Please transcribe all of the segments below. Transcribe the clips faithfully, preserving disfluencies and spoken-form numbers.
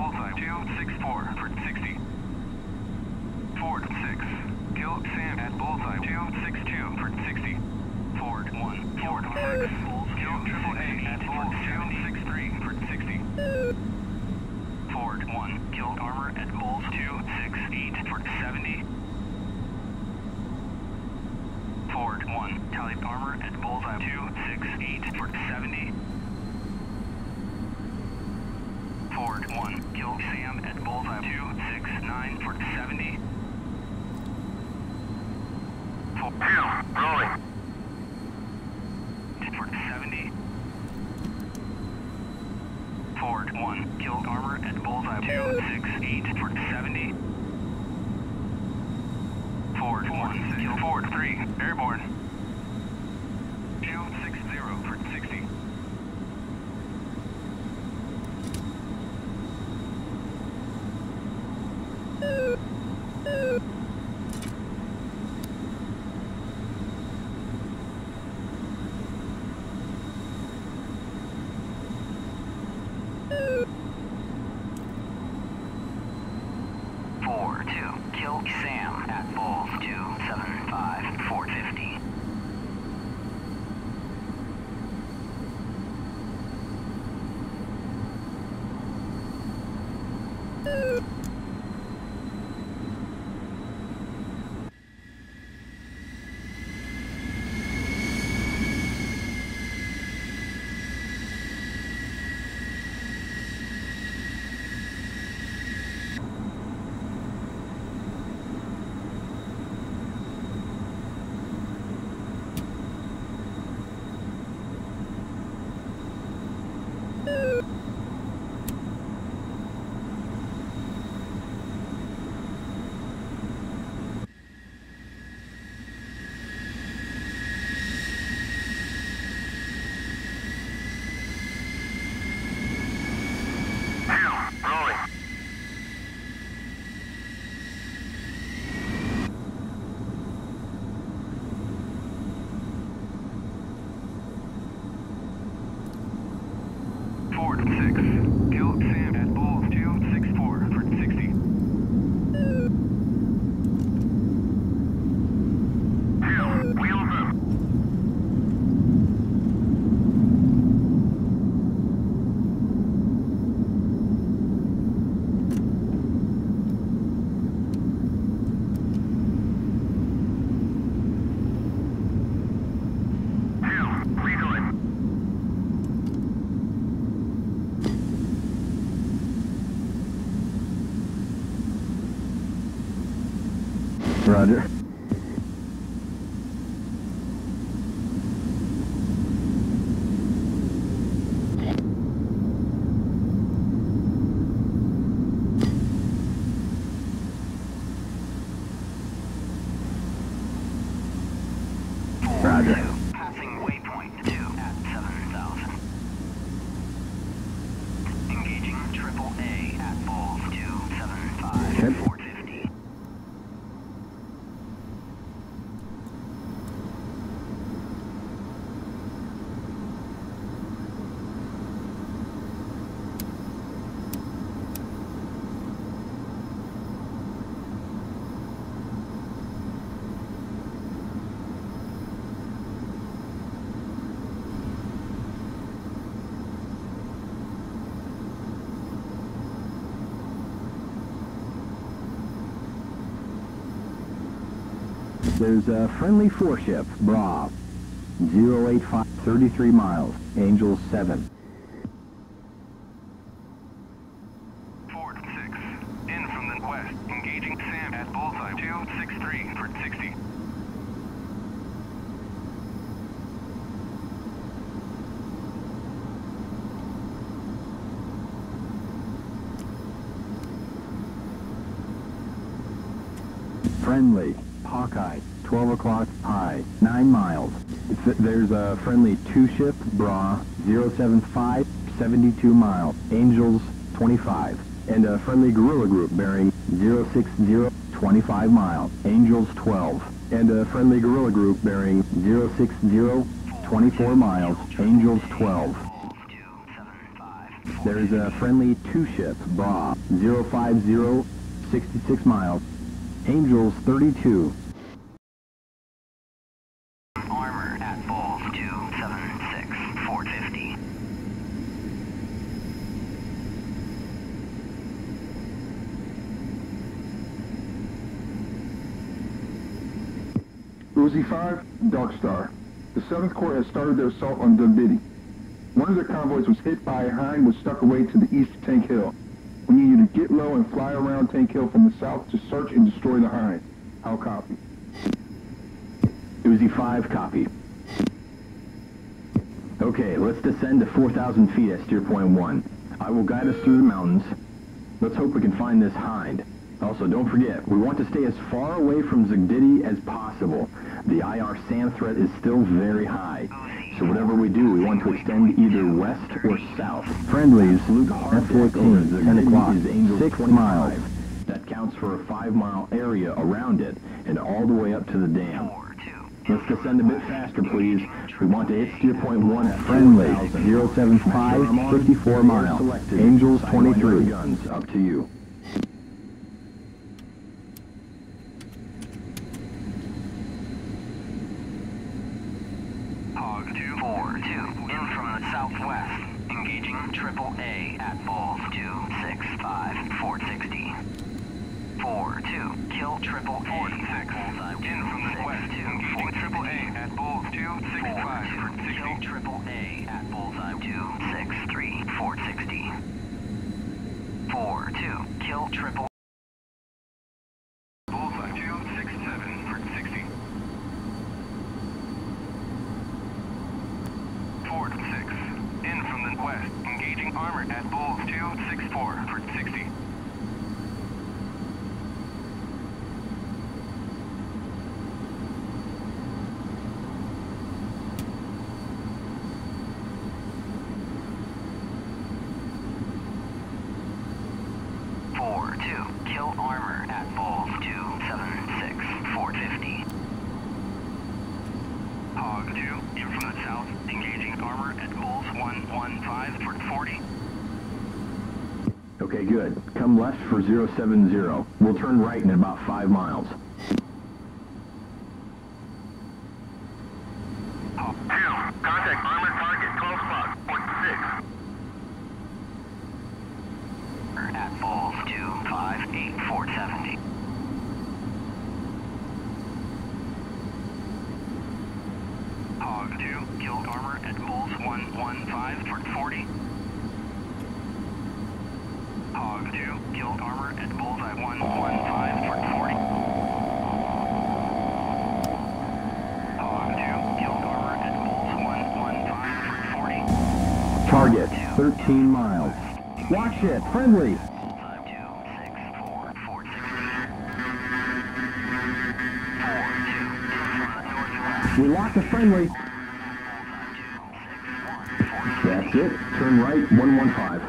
Full five two six four for sixty. Ford six. Kill sand at bull five two six two for sixty. Ford one. Ford six. Kill triple eight at bull two six three for sixty. Ford one. Kill armor at bull two six eight for seventy. Ford one. Tally armor at bullseye two six eight for seventy. Ford one. Kill Sam at bullseye two six nine for seventy. Ford two. Rolling. For seventy. Ford one. Kill armor at bullseye two six eight for seventy. Ford one. Kill Ford three. Airborne. two sixty for sixty. Four two. Kill Sam at bull two seven five for fifty. Roger. Roger. Passing waypoint two at seven thousand. Engaging triple A at balls two seven five. Okay. There's a friendly four-ship, Bravo, zero eight five, thirty-three miles, Angel seven. Ford six, in from the west, engaging Sam at bullseye two six three for sixty. Friendly. Hawkeye, twelve o'clock high, nine miles. It's, there's a friendly two-ship, Bra, zero seven five, seventy-two miles, Angels, twenty-five. And a friendly guerrilla group bearing zero six zero, twenty-five miles, Angels, twelve. And a friendly guerrilla group bearing zero six zero, twenty-four miles, Angels, twelve. There is a friendly two-ship, B R A, zero five zero, sixty-six miles. Angels thirty-two. Armor at balls two seven six, four fifty. Uzi five, Dark Star. The seventh Corps has started their assault on Zugdidi. One of their convoys was hit by a hind which stuck away to the east of Tank Hill. We need you to get low and fly around Tank Hill from the south to search and destroy the hind. I'll copy. Uzi five, copy. Okay, let's descend to four thousand feet at steer point one. I will guide us through the mountains. Let's hope we can find this hind. Also, don't forget, we want to stay as far away from Zugdidi as possible. The I R SAM threat is still very high. So whatever we do, we want to extend either west or south. Friendlies, F fourteen, ten o'clock, six miles. That counts for a five mile area around it, and all the way up to the dam. Let's descend a bit faster, please. We want to hit steer point one at friendly, zero seven five, fifty-four miles. Angels twenty-three. Guns, up to you. Southwest, engaging triple A at balls two six five, four sixty. four two, kill triple A. six, in from the west, engaging triple A at balls two six five, four sixty. Kill triple A at bullseye two six three, four sixty. four two, kill triple A. Bullseye two six seven, four sixty. four six. In from the west, engaging armor at bulls two six four for sixty. four two, kill armor at bulls two seven six for fifty. Hog two, in from the south, engaging armor at bulls one one five for forty. Okay, good. Come left for zero seven zero. We'll turn right in about five miles. Hog two, contact armored target twelve o'clock, forty-six. At bulls two five eight for seventy. Hog two, killed armor at bulls one one five for forty. Hog two, killed armor at bullseye one one five for forty. Hog two, killed armor at bulls one one five for forty. Target, thirteen miles. Watch it, friendly! We locked the friendly. That's it. Turn right, one one five.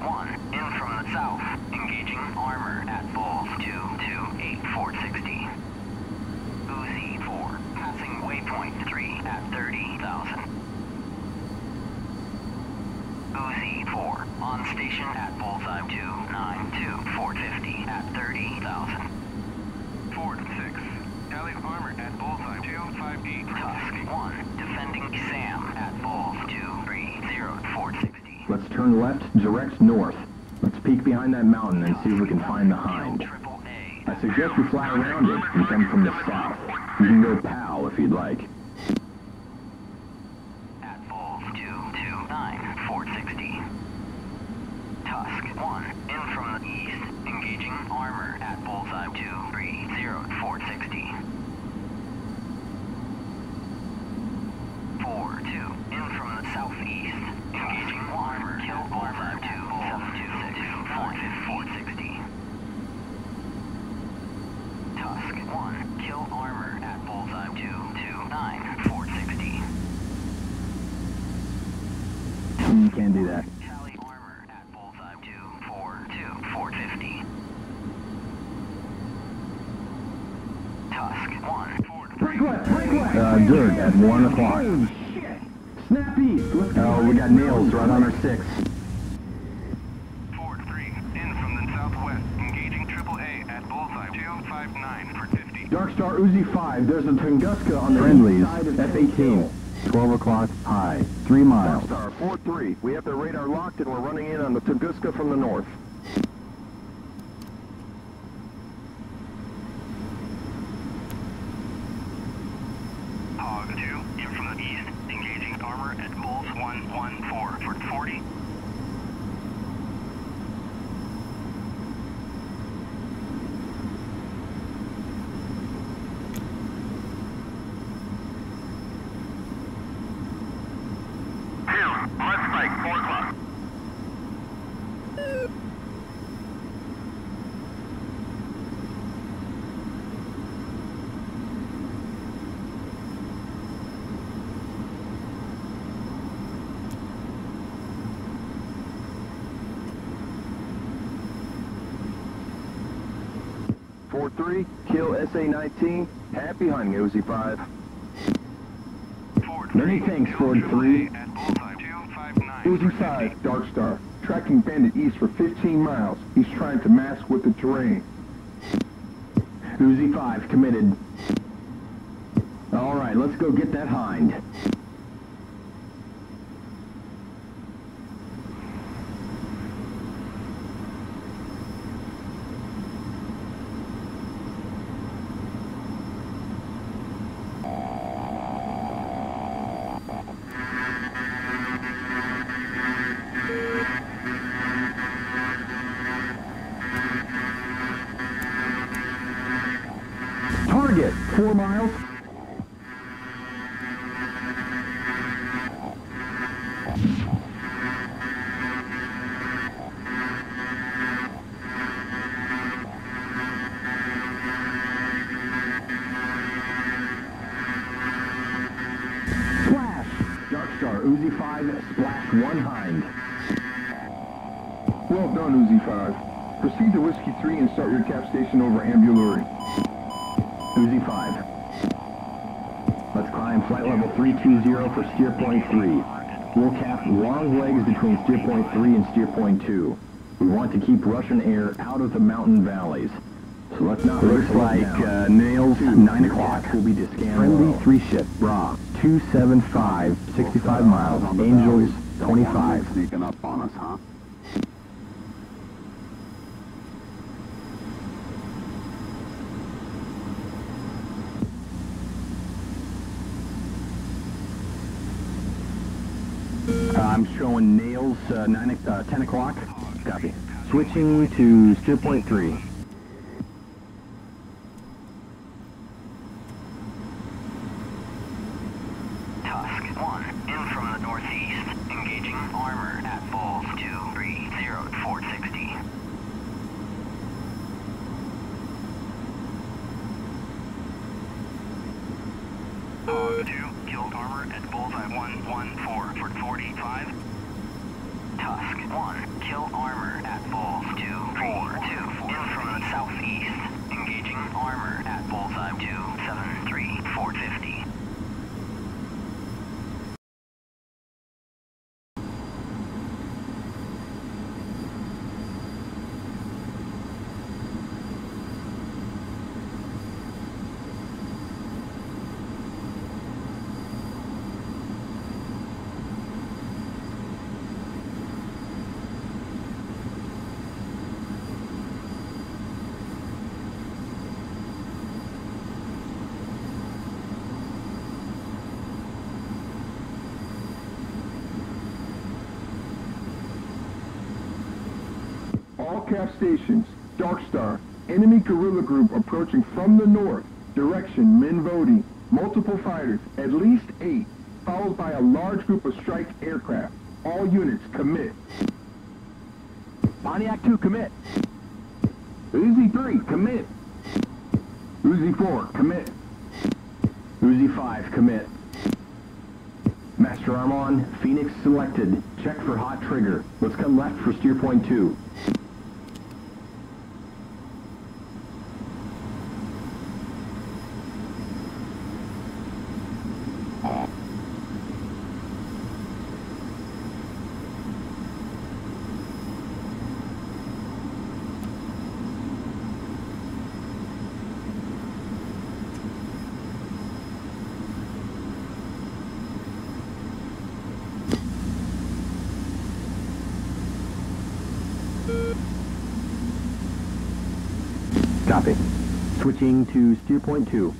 one, in from the south, engaging armor at balls two two eight, four sixty. Uzi four, passing waypoint three at thirty thousand. Uzi four, on station at bullseye two nine two, four fifty at thirty thousand. four six, Affirmative, armored at bullseye two five eight. Tusk one, defending Sam at balls two three zero four sixty. Let's turn left, direct north. Let's peek behind that mountain and see if we can find the hind. I suggest we fly around it and come from the south. You can go POW if you'd like. At balls two two nine four sixty. Tusk one, in from the east, engaging armor at bullseye two three zero four sixty. four two, in from the southeast, engaging armor, kill armor two seven two six four sixty. Tusk one, kill armor at bullseye two two nine four sixty. You can't do that. Uh, Dirk at one o'clock. Oh, shit. Snap east. Oh, we got nails right on our six. Four three, in from the southwest, engaging triple A at bullseye two five nine for fifty. Dark Star Uzi five. There's a Tunguska on the friendlies. F eighteen. Twelve o'clock high. Three miles. Dark Star four three. We have the radar locked and we're running in on the Tunguska from the north. four three, kill S A nineteen, happy hunting, O Z five. Many thanks, Ford three. O Z five, Dark Star, tracking bandit east for fifteen miles. He's trying to mask with the terrain. O Z five, committed. Alright, let's go get that hind. Four miles. Splash! Dark Star Uzi five, splash one hind. Well done, Uzi five. Proceed to Whiskey three and start your cap station over Ambuluri. Uzi five. Let's climb flight level three two zero for steer point three. We'll cap long legs between steer point three and steer point two. We want to keep Russian air out of the mountain valleys. So let's not looks like uh, nails two, nine o'clock. We'll be discounted. Friendly three ship. Bra two seven five, sixty-five miles. Angels twenty-five. Sneaking up on us, huh? I'm showing nails, uh, nine, uh, ten o'clock. Copy. Switching to steer point three. Tusk one, in from the northeast, engaging armor at balls two three zero four sixty. Hog two, killed armor at bullseye one one four for forty-five. Tusk one, kill armor at balls two four two. In from the southeast, engaging armor at bullseye two seven three four fifty. all cap stations, Dark Star, enemy guerrilla group approaching from the north, direction Minvodi, multiple fighters, at least eight, followed by a large group of strike aircraft. All units, commit. Pontiac two, commit. Uzi three, commit. Uzi four, commit. Uzi five, commit. Master arm on, Phoenix selected. Check for hot trigger. Let's come left for steer point two. Copy. Switching to steer point two.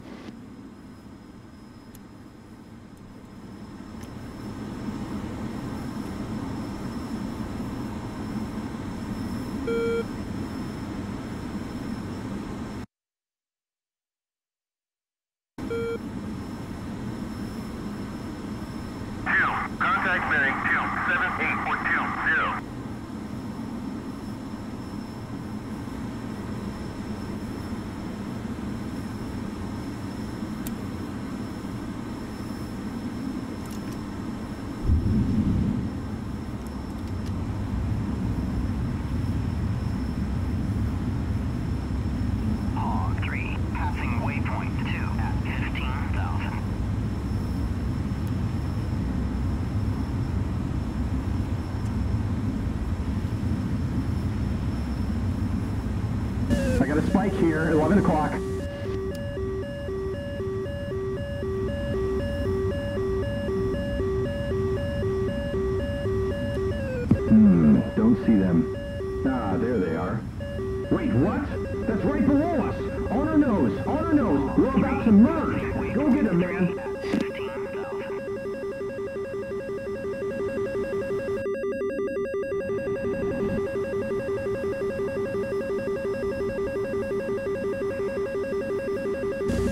Got a spike here, eleven o'clock. Hmm, don't see them. Ah, there they are. Wait, what? That's right below us! On our nose, on our nose! We're about to merge! Go get them, man!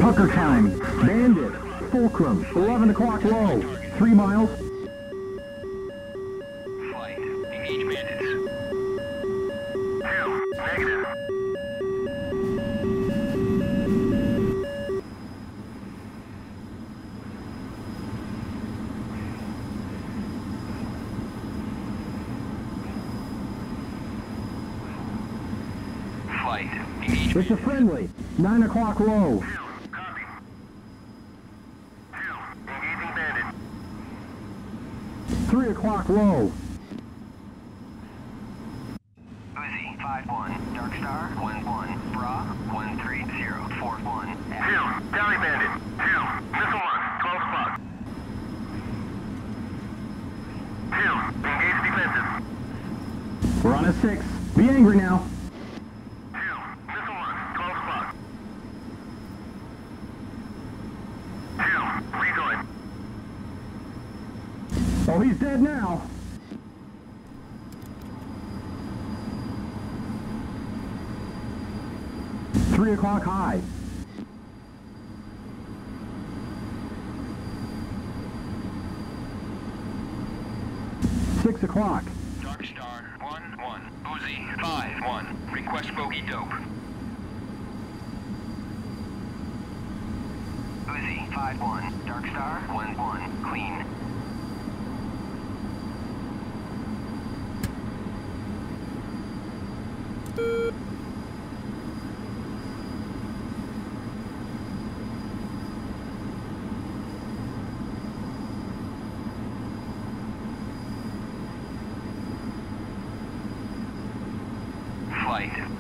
Pucker time. Bandit. Fulcrum. eleven o'clock low. Three miles. Flight. Engage bandits. Two. Negative. Flight. Engage. It's a friendly. nine o'clock low. Clock low. Uzi five one, Dark Star one one, Bra one three zero, four one. two, Dally Bandit, two, Missile one, twelve o'clock. two, engage defenses. We're on a six, be angry now. two, Missile one, twelve o'clock. two, rejoin. Oh, he's dead now. Three o'clock high. Six o'clock. Dark Star one one. Uzi five one. Request bogey dope. Uzi five one. Dark Star one one. Clean.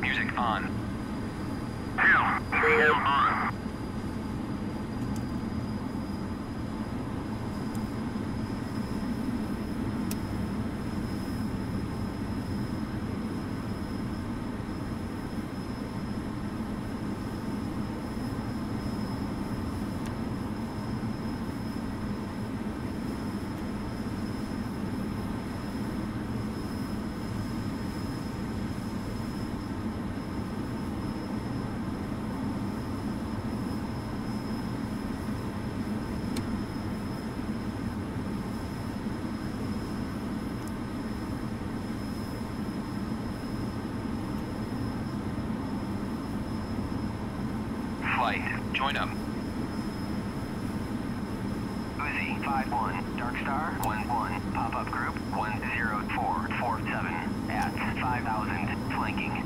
Music on. two. E M on. join up. Uzi five one, Dark Star one one, pop-up group one zero four four seven at five thousand, flanking.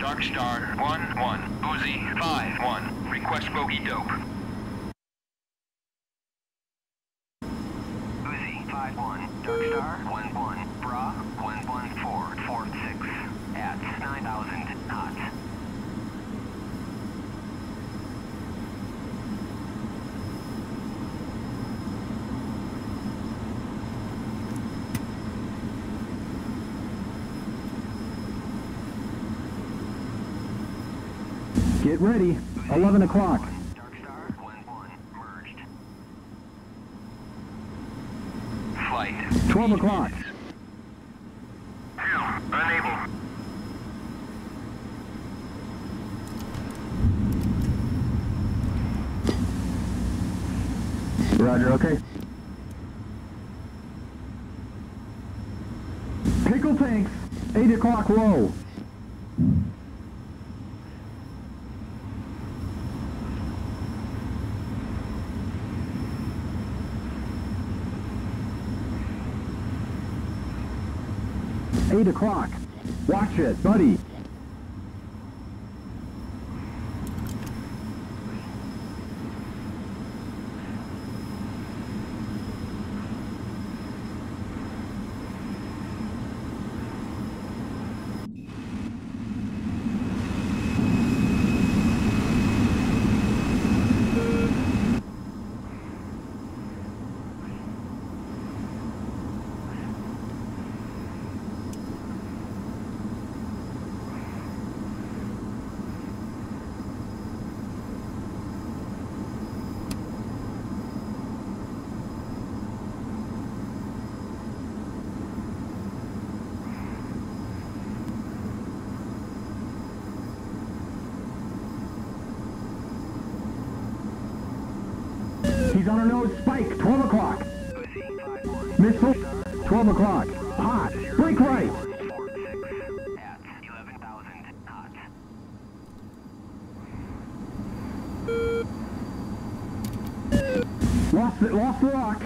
Dark Star one one, Uzi five one, request bogey dope. Uzi five one, Dark Star one one, Bra one one four four six at nine thousand knots. Get ready, eleven o'clock. Dark Star one one, merged. Flight. twelve o'clock. Unable. Roger, okay. Pickle tanks, eight o'clock low. eight o'clock. Watch it, buddy. He's on a nose spike, twelve o'clock. Missile, twelve o'clock. Hot, break right. Lost it, lost the lock.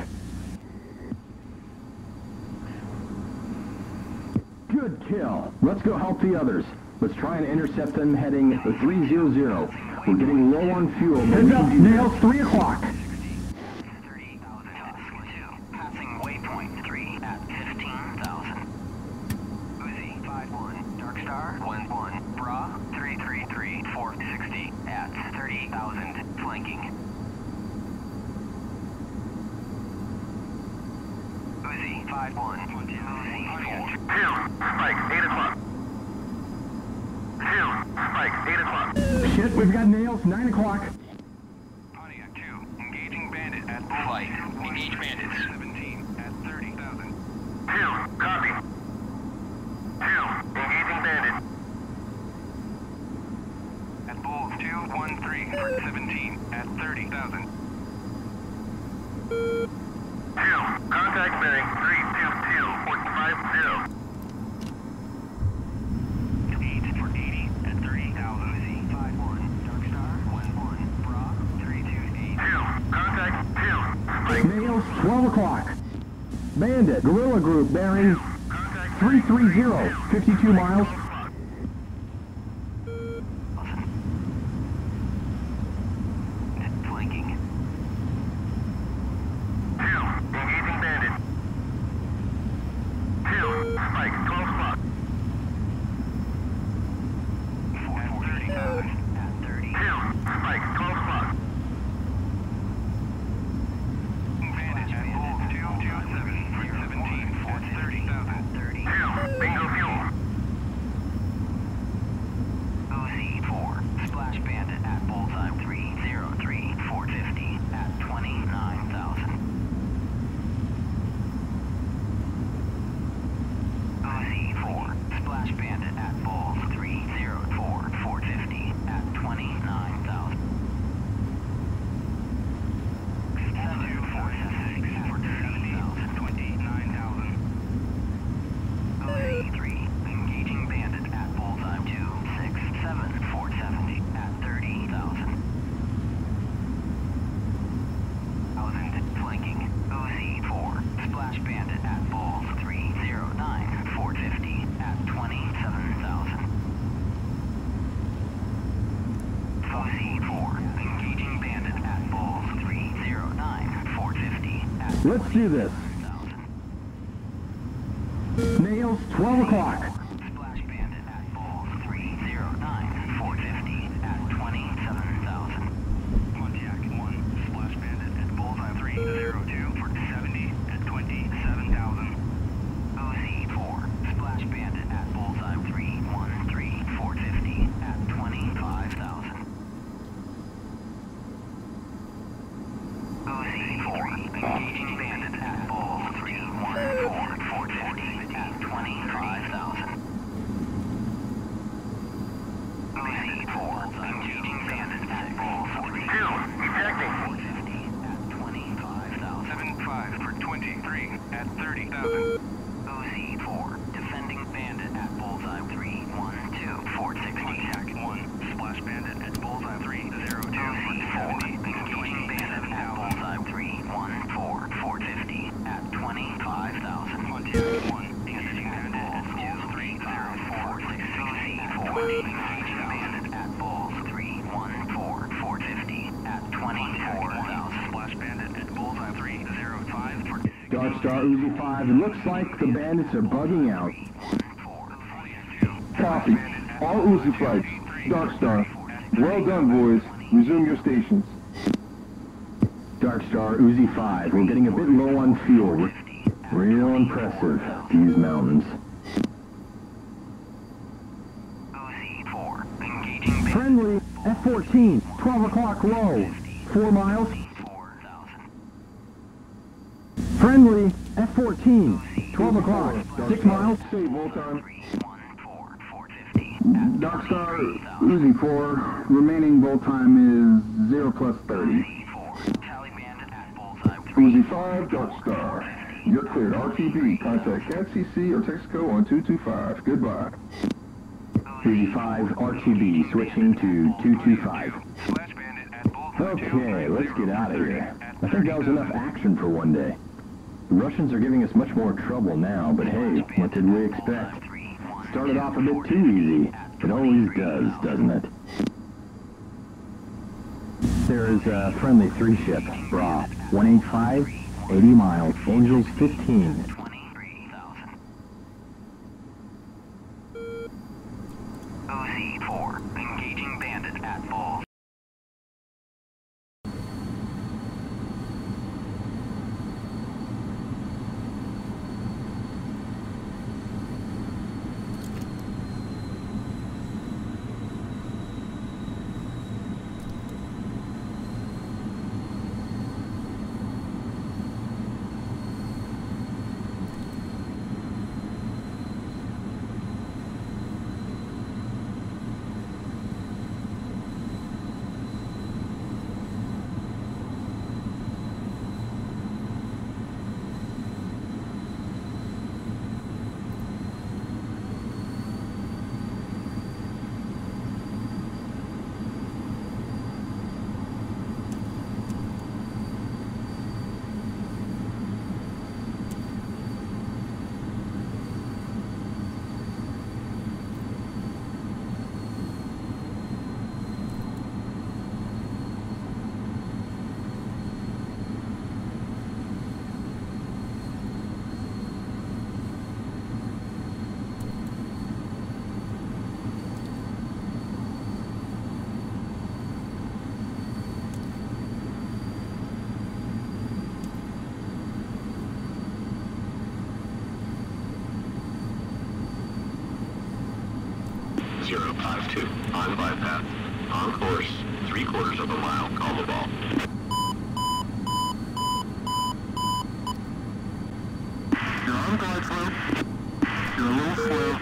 Good kill. Let's go help the others. Let's try and intercept them heading three hundred. We're getting low on fuel. Heads up, nails, three o'clock. We've got nails, nine o'clock. Pontiac two, engaging bandit at flight. Engage bandits. seventeen at thirty thousand. two, copy. two, engaging bandit. At bull two one three for seventeen at thirty thousand. two, contact bearing three two two point five zero. twelve o'clock. Bandit, guerrilla group bearing three three zero, fifty-two miles. Flanking. two, engaging bandit. two, spike, twelve o'clock. four thirty. two, spike, twelve o'clock. Let's do this. Nails, twelve o'clock. Splash bandit at ball three zero nine, four fifty at twenty-seven thousand. Pontiac one, splash bandit at bullseye three zero two for seventy at twenty-seven thousand. O C four, splash bandit at bullseye three one three, four fifty at twenty-five thousand. O C four, engaging bandit at ball three one four. twenty-five thousand. O C four, engaging bandit at ball forty-two. Ejecting. four fifty at twenty-five thousand. seven five for twenty-three at thirty thousand. O C four, defending bandit at bullseye three one two, four sixty. Attack one, splash bandit at bullseye three zero two. O C four, engaging bandit at bullseye three one four, four fifty at twenty-five thousand. Contact one. Engaging bandit at ball three one four, four fifty at twenty-four thousand. Splash bandit at bullseye three zero five for Star Star Uzi five. It looks like the bandits are bugging out. Copy. All Uzi flights. Dark Star. Well done, boys. Resume your stations. Dark Star Uzi five. We're getting a bit low on fuel. Real impressive, these mountains. Friendly F fourteen, twelve o'clock low, four miles. Friendly F fourteen, twelve o'clock, six miles. Dark Star Uzi four, remaining bolt time is zero plus thirty. Uzi five, Dark Star, you're cleared R T B. Contact F C C or Texaco on two two five. Goodbye. three five R T B switching to two two five. Okay, let's get out of here. I think that was enough action for one day. The Russians are giving us much more trouble now, but hey, what did we expect? Started off a bit too easy. It always does, doesn't it? There is a friendly three ship, Bra, one eight five, eighty miles, Angels fifteen. Engaging bandit at ball. zero five two, on bypass, on course, three quarters of a mile, call the ball. You're on glide slope, you're a little slow.